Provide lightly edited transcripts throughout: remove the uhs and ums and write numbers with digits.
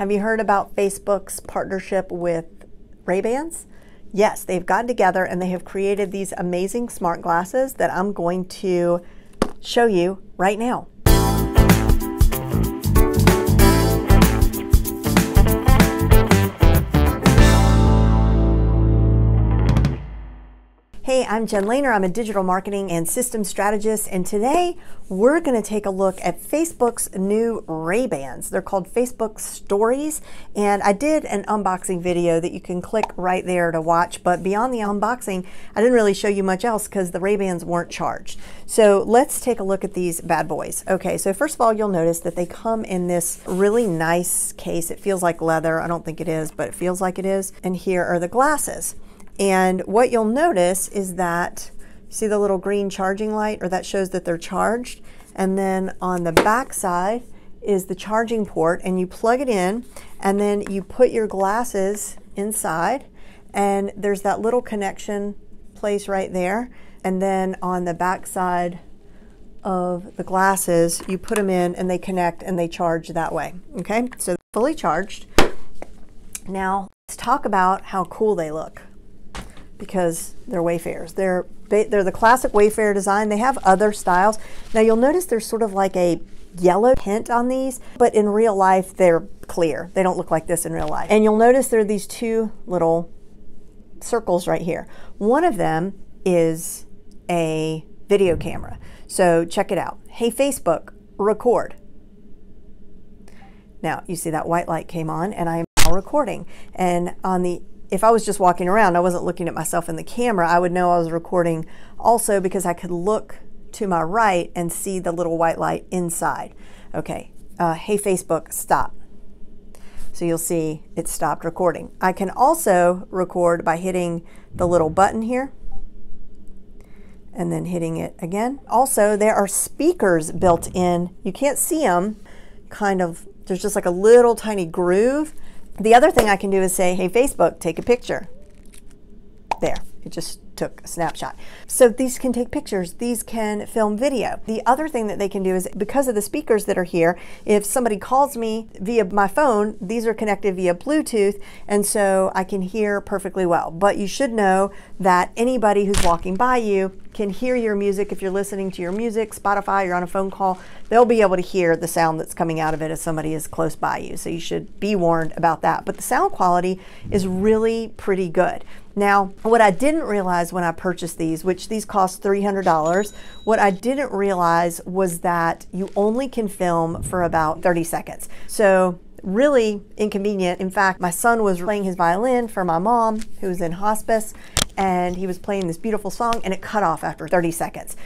Have you heard about Facebook's partnership with Ray-Bans? Yes, they've gotten together and they have created these amazing smart glasses that I'm going to show you right now. Hey, I'm Jen Lehner. I'm a digital marketing and systems strategist, and today we're going to take a look at Facebook's new Ray-Bans. They're called Facebook Stories, and I did an unboxing video that you can click right there to watch, but beyond the unboxing, I didn't really show you much else because the Ray-Bans weren't charged. So let's take a look at these bad boys. Okay, so first of all, you'll notice that they come in this really nice case. It feels like leather. I don't think it is, but it feels like it is. And here are the glasses. And what you'll notice is that, see the little green charging light, or that shows that they're charged. And then on the back side is the charging port, and you plug it in, and then you put your glasses inside, and there's that little connection place right there. And then on the back side of the glasses, you put them in and they connect and they charge that way. Okay, so fully charged. Now let's talk about how cool they look, because they're Wayfarers. They're the classic Wayfarer design. They have other styles. Now you'll notice there's sort of like a yellow tint on these, but in real life they're clear. They don't look like this in real life. And you'll notice there are these two little circles right here. One of them is a video camera. So check it out. Hey Facebook, record. Now you see that white light came on and I am now recording. And on the if I was just walking around, I wasn't looking at myself in the camera, I would know I was recording also because I could look to my right and see the little white light inside. Okay, hey Facebook, stop. So you'll see it stopped recording. I can also record by hitting the little button here and then hitting it again. Also, there are speakers built in. You can't see them, kind of, there's just like a little tiny groove. The other thing I can do is say, hey Facebook, take a picture. There, it just took a snapshot. So these can take pictures, these can film video. The other thing that they can do is, because of the speakers that are here, if somebody calls me via my phone, these are connected via Bluetooth, and so I can hear perfectly well. But you should know that anybody who's walking by you can hear your music. If you're listening to your music, Spotify, you're on a phone call, they'll be able to hear the sound that's coming out of it if somebody is close by you. So you should be warned about that. But the sound quality is really pretty good. Now, what I didn't realize when I purchased these, which these cost $300, what I didn't realize was that you only can film for about 30 seconds. So really inconvenient. In fact, my son was playing his violin for my mom, who was in hospice, and he was playing this beautiful song and it cut off after 30 seconds.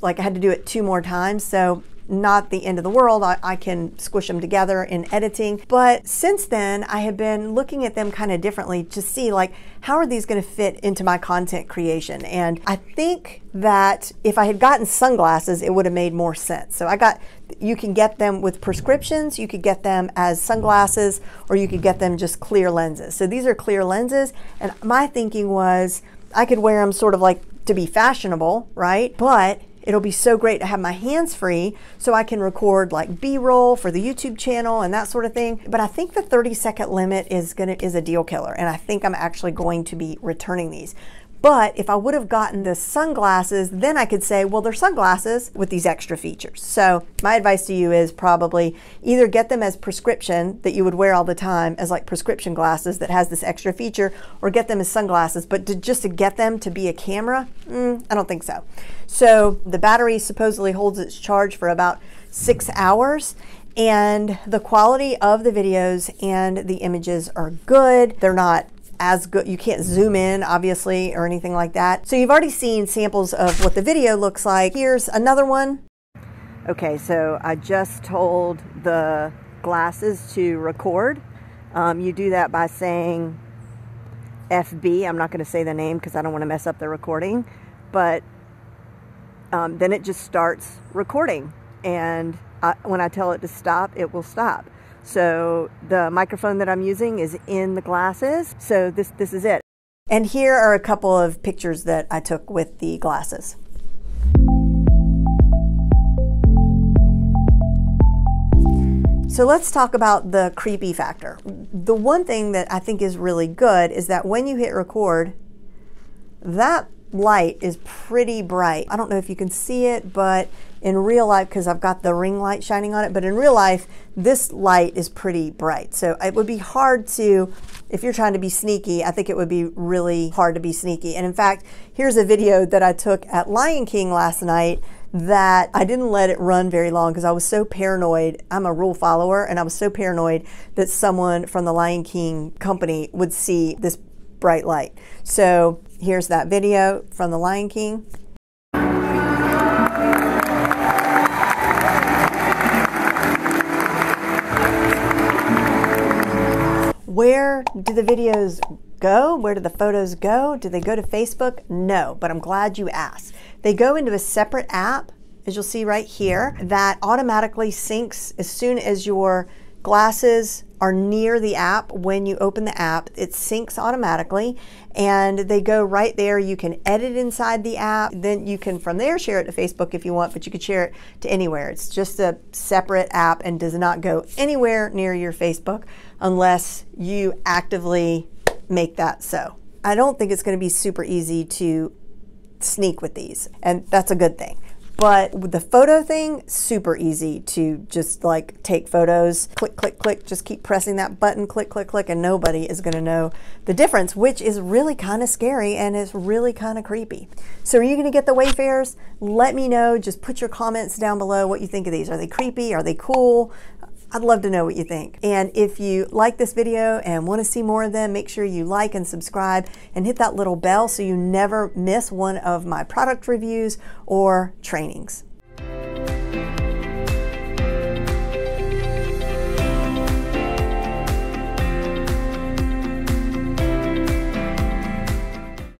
Like I had to do it 2 more times, so not the end of the world. I can squish them together in editing. But since then, I have been looking at them kind of differently to see like, how are these gonna fit into my content creation? And I think that if I had gotten sunglasses, it would have made more sense. So you can get them with prescriptions, you could get them as sunglasses, or you could get them just clear lenses. So these are clear lenses. And my thinking was, I could wear them sort of like to be fashionable, right? But it'll be so great to have my hands free so I can record like B-roll for the YouTube channel and that sort of thing. But I think the 30-second limit is a deal killer, and I think I'm actually going to be returning these. But if I would have gotten the sunglasses, then I could say, well, they're sunglasses with these extra features. So my advice to you is probably either get them as prescription that you would wear all the time as like prescription glasses that has this extra feature, or get them as sunglasses, but just to get them to be a camera, I don't think so. So the battery supposedly holds its charge for about 6 hours. And the quality of the videos and the images are good. They're not as good, you can't zoom in obviously or anything like that. So you've already seen samples of what the video looks like. Here's another one. Okay, so I just told the glasses to record. You do that by saying FB, I'm not gonna say the name because I don't wanna mess up the recording, but then it just starts recording. And when I tell it to stop, it will stop. So the microphone that I'm using is in the glasses. So this is it. And here are a couple of pictures that I took with the glasses. So let's talk about the creepy factor. The one thing that I think is really good is that when you hit record, that light is pretty bright. I don't know if you can see it, but in real life, because I've got the ring light shining on it, but in real life, this light is pretty bright. So it would be hard to, if you're trying to be sneaky, I think it would be really hard to be sneaky. And in fact, here's a video that I took at Lion King last night that I didn't let it run very long because I was so paranoid. I'm a rule follower, and I was so paranoid that someone from the Lion King company would see this bright light. So here's that video from the Lion King. Where do the videos go? Where do the photos go? Do they go to Facebook? No, but I'm glad you asked. They go into a separate app, as you'll see right here, that automatically syncs as soon as your glasses are near the app. When you open the app, it syncs automatically and they go right there. You can edit inside the app, then you can from there share it to Facebook if you want, but you could share it to anywhere. It's just a separate app and does not go anywhere near your Facebook unless you actively make that so. I don't think it's going to be super easy to sneak with these, and that's a good thing. But the photo thing, super easy to just like take photos, click, click, click, just keep pressing that button, click, click, click, and nobody is gonna know the difference, which is really kind of scary and it's really kind of creepy. So are you gonna get the Wayfarers? Let me know, just put your comments down below what you think of these. Are they creepy? Are they cool? I'd love to know what you think. And if you like this video and want to see more of them, make sure you like and subscribe and hit that little bell so you never miss one of my product reviews or trainings.